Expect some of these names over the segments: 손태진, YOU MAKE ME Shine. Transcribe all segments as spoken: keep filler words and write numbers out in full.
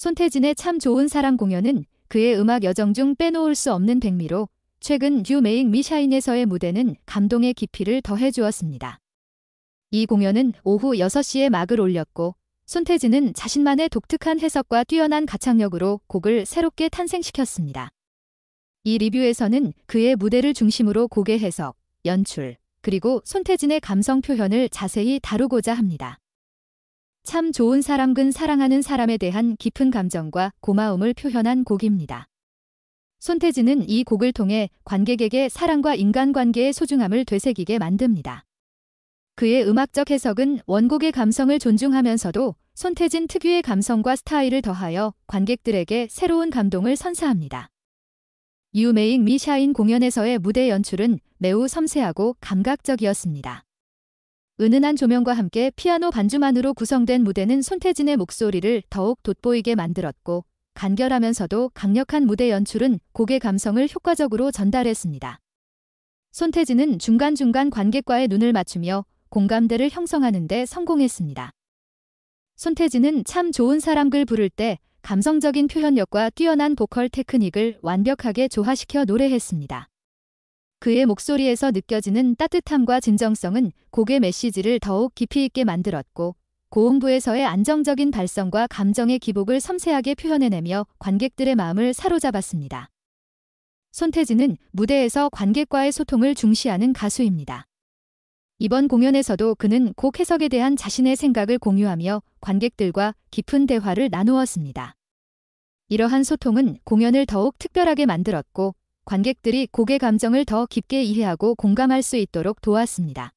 손태진의 참 좋은 사랑 공연은 그의 음악 여정 중 빼놓을 수 없는 백미로 최근 You Make Me Shine에서의 무대는 감동의 깊이를 더해주었습니다. 이 공연은 오후 여섯 시에 막을 올렸고 손태진은 자신만의 독특한 해석과 뛰어난 가창력으로 곡을 새롭게 탄생시켰습니다. 이 리뷰에서는 그의 무대를 중심으로 곡의 해석, 연출, 그리고 손태진의 감성 표현을 자세히 다루고자 합니다. 참 좋은 사람은 사랑하는 사람에 대한 깊은 감정과 고마움을 표현한 곡입니다. 손태진은 이 곡을 통해 관객에게 사랑과 인간관계의 소중함을 되새기게 만듭니다. 그의 음악적 해석은 원곡의 감성을 존중하면서도 손태진 특유의 감성과 스타일을 더하여 관객들에게 새로운 감동을 선사합니다. You Make Me Shine 공연에서의 무대 연출은 매우 섬세하고 감각적이었습니다. 은은한 조명과 함께 피아노 반주만으로 구성된 무대는 손태진의 목소리를 더욱 돋보이게 만들었고 간결하면서도 강력한 무대 연출은 곡의 감성을 효과적으로 전달했습니다. 손태진은 중간중간 관객과의 눈을 맞추며 공감대를 형성하는 데 성공했습니다. 손태진은 참 좋은 사람을 부를 때 감성적인 표현력과 뛰어난 보컬 테크닉을 완벽하게 조화시켜 노래했습니다. 그의 목소리에서 느껴지는 따뜻함과 진정성은 곡의 메시지를 더욱 깊이 있게 만들었고 고음부에서의 안정적인 발성과 감정의 기복을 섬세하게 표현해내며 관객들의 마음을 사로잡았습니다. 손태진은 무대에서 관객과의 소통을 중시하는 가수입니다. 이번 공연에서도 그는 곡 해석에 대한 자신의 생각을 공유하며 관객들과 깊은 대화를 나누었습니다. 이러한 소통은 공연을 더욱 특별하게 만들었고 관객들이 곡의 감정을 더 깊게 이해하고 공감할 수 있도록 도왔습니다.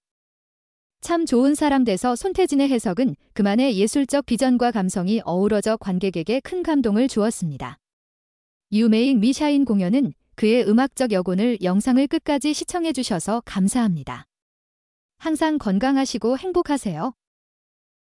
참 좋은 사람에서 손태진의 해석은 그만의 예술적 비전과 감성이 어우러져 관객에게 큰 감동을 주었습니다. You Make Me Shine 공연은 그의 음악적 여운을 영상을 끝까지 시청해주셔서 감사합니다. 항상 건강하시고 행복하세요.